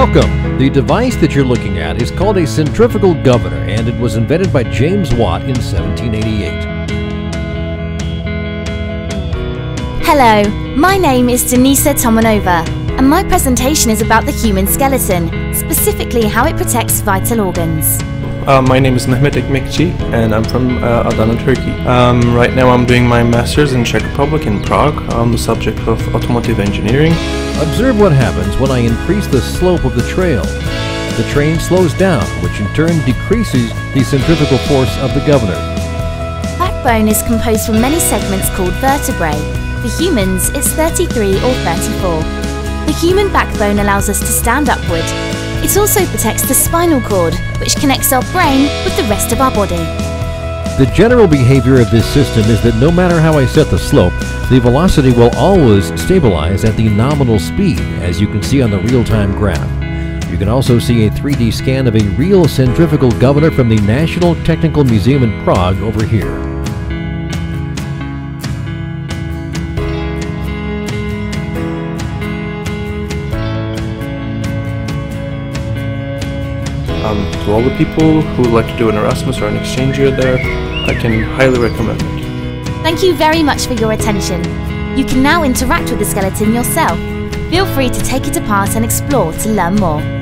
Welcome! The device that you're looking at is called a centrifugal governor, and it was invented by James Watt in 1788. Hello, my name is Denisa Tomanova, and my presentation is about the human skeleton, specifically how it protects vital organs. My name is Mehmet Ekmekci, and I'm from Adana, Turkey. Right now I'm doing my master's in Czech Republic in Prague on the subject of automotive engineering. Observe what happens when I increase the slope of the trail. The train slows down, which in turn decreases the centrifugal force of the governor. Backbone is composed from many segments called vertebrae. For humans, it's 33 or 34. The human backbone allows us to stand upward. It also protects the spinal cord, which connects our brain with the rest of our body. The general behavior of this system is that no matter how I set the slope, the velocity will always stabilize at the nominal speed, as you can see on the real-time graph. You can also see a 3D scan of a real centrifugal governor from the National Technical Museum in Prague over here. To all the people who would like to do an Erasmus or an exchange year there, I can highly recommend it. Thank you very much for your attention. You can now interact with the skeleton yourself. Feel free to take it apart and explore to learn more.